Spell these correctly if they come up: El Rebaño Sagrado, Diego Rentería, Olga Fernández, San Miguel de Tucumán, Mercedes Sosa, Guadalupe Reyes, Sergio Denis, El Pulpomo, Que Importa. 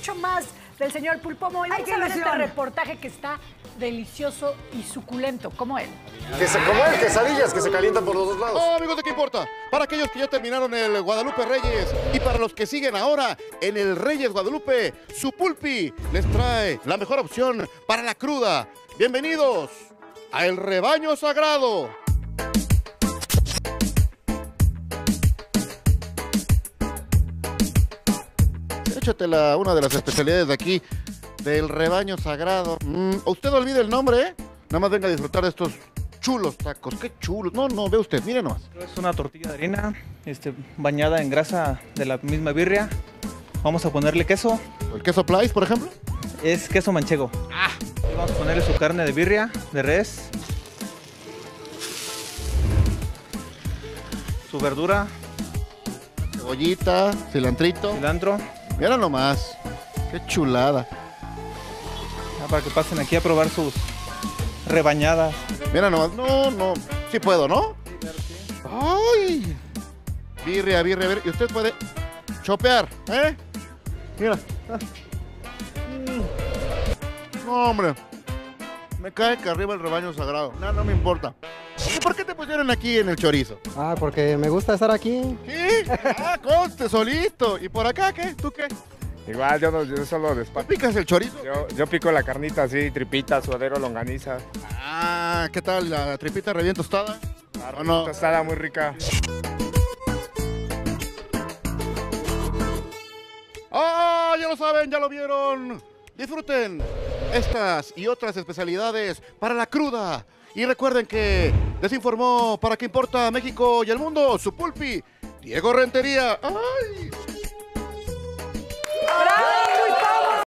mucho más del señor Pulpo Moy. Vamos a ver este reportaje que está delicioso y suculento, como él. Como el quesadillas que se calientan por los dos lados. Oh, amigos de ¿Qué Importa? Para aquellos que ya terminaron el Guadalupe Reyes y para los que siguen ahora en el Reyes Guadalupe, su Pulpi les trae la mejor opción para la cruda. Bienvenidos a El Rebaño Sagrado. Échatela, una de las especialidades de aquí, del Rebaño Sagrado. Usted olvida el nombre, ¿eh? Nada más venga a disfrutar de estos chulos tacos. ¡Qué chulos! No, no, ve usted, mire nomás. Es una tortilla de harina bañada en grasa de la misma birria. Vamos a ponerle queso. ¿El queso Plais, por ejemplo? Es queso manchego. ¡Ah! Y vamos a ponerle su carne de birria, de res. Su verdura. Cebollita, cilantrito. Cilantro. Mira nomás, qué chulada. Ah, para que pasen aquí a probar sus rebañadas. Mira nomás, no, no, sí puedo, ¿no? Sí, claro, sí. ¡Ay! Birria, birria, birria. Y usted puede chopear, ¿eh? Mira. No, hombre. Me cae que arriba el Rebaño Sagrado. No, no me importa. ¿Y por qué te pusieron aquí en el chorizo? Ah, porque me gusta estar aquí. ¿Sí? Ah, conste, solito. ¿Y por acá qué? ¿Tú qué? Igual, yo solo despacho. ¿Tú picas el chorizo? Yo pico la carnita así, tripita, suadero, longaniza. Ah, ¿qué tal? ¿La tripita re bien tostada? Claro, no. Tostada muy rica. ¡Ah! Ya lo saben, ya lo vieron. Disfruten estas y otras especialidades para la cruda. Y recuerden que les informó para ¿Qué Importa México y el mundo? Su Pulpi, Diego Rentería. ¡Ay!